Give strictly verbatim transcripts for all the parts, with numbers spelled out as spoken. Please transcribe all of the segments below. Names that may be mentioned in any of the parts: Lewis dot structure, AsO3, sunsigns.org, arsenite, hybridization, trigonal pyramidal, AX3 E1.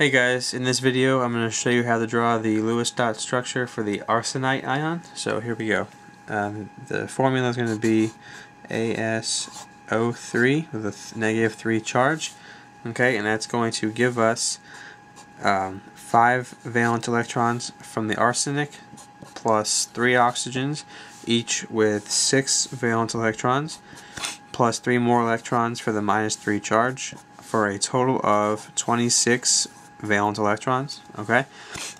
Hey guys, in this video I'm going to show you how to draw the Lewis dot structure for the arsenite ion. So here we go. Um, the formula is going to be A S O three with a th negative three charge. Okay, and that's going to give us um, five valent electrons from the arsenic plus three oxygens, each with six valent electrons, plus three more electrons for the minus three charge, for a total of twenty-six valent electrons, okay?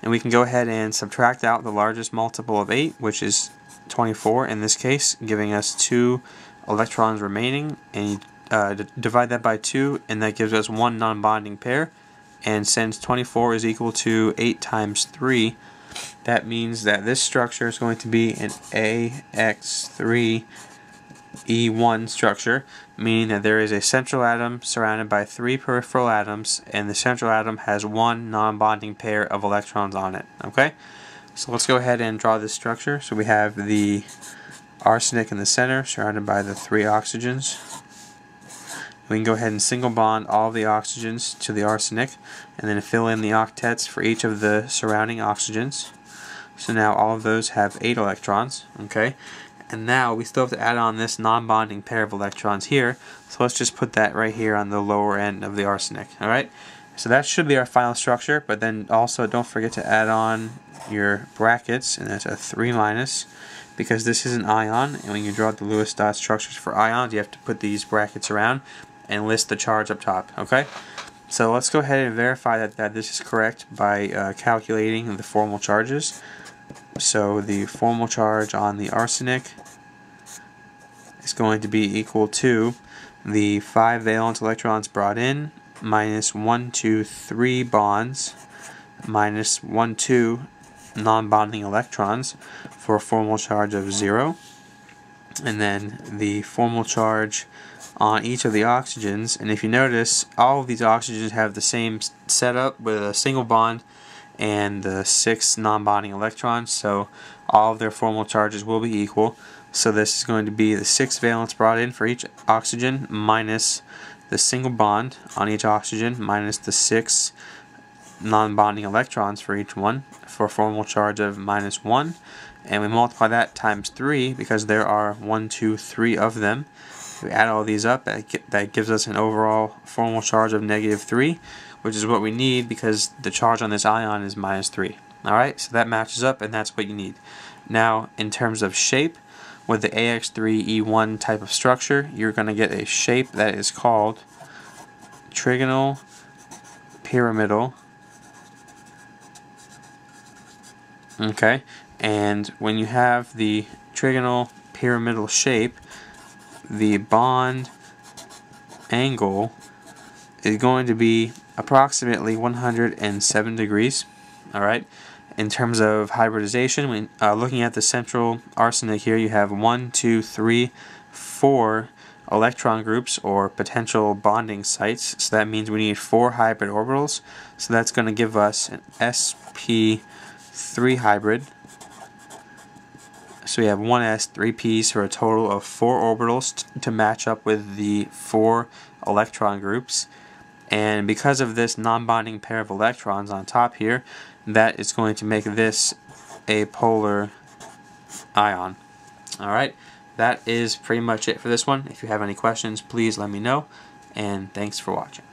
And we can go ahead and subtract out the largest multiple of eight, which is twenty-four in this case, giving us two electrons remaining, and uh, divide that by two, and that gives us one non-bonding pair. And since twenty-four is equal to eight times three, that means that this structure is going to be an A X three E one structure, meaning that there is a central atom surrounded by three peripheral atoms, and the central atom has one non-bonding pair of electrons on it. Okay, so let's go ahead and draw this structure. So we have the arsenic in the center, surrounded by the three oxygens. We can go ahead and single bond all the oxygens to the arsenic, and then fill in the octets for each of the surrounding oxygens. So now all of those have eight electrons. Okay. And now we still have to add on this non-bonding pair of electrons here, so let's just put that right here on the lower end of the arsenic. Alright, so that should be our final structure, but then also don't forget to add on your brackets, and that's a three minus, because this is an ion, and when you draw the Lewis dot structures for ions, you have to put these brackets around and list the charge up top. Okay, so let's go ahead and verify that, that this is correct by uh, calculating the formal charges. So the formal charge on the arsenic is going to be equal to the five valent electrons brought in minus one, two, three bonds minus one, two non-bonding electrons for a formal charge of zero. And then the formal charge on each of the oxygens, and if you notice, all of these oxygens have the same setup with a single bond and the six non-bonding electrons, so all of their formal charges will be equal. So this is going to be the six valence brought in for each oxygen minus the single bond on each oxygen minus the six non-bonding electrons for each one, for a formal charge of minus one, and we multiply that times three because there are one, two, three of them. If we add all these up, that gives us an overall formal charge of negative three, which is what we need because the charge on this ion is minus three. Alright, so that matches up, and that's what you need. Now, in terms of shape, with the A X three E one type of structure, you're going to get a shape that is called trigonal pyramidal. Okay, and when you have the trigonal pyramidal shape, the bond angle is going to be approximately one hundred seven degrees. Alright, in terms of hybridization, when uh, looking at the central arsenic here, you have one, two, three, four electron groups or potential bonding sites, so that means we need four hybrid orbitals, so that's going to give us an S P three hybrid. So we have one s, three p's for a total of four orbitals t to match up with the four electron groups. And because of this non-bonding pair of electrons on top here, that is going to make this a polar ion. Alright, that is pretty much it for this one. If you have any questions, please let me know. And thanks for watching.